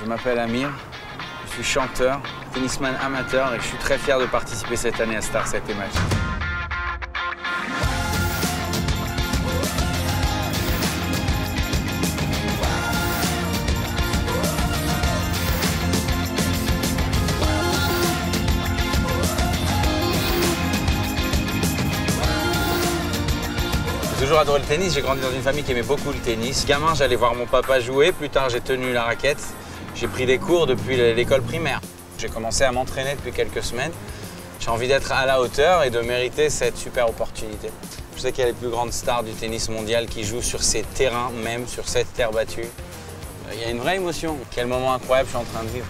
Je m'appelle Amir, je suis chanteur, tennisman amateur et je suis très fier de participer cette année à Stars, Set et Match. J'ai toujours adoré le tennis, j'ai grandi dans une famille qui aimait beaucoup le tennis. Gamin, j'allais voir mon papa jouer, plus tard j'ai tenu la raquette. J'ai pris des cours depuis l'école primaire. J'ai commencé à m'entraîner depuis quelques semaines. J'ai envie d'être à la hauteur et de mériter cette super opportunité. Je sais qu'il y a les plus grandes stars du tennis mondial qui jouent sur ces terrains, même sur cette terre battue. Il y a une vraie émotion. Quel moment incroyable je suis en train de vivre.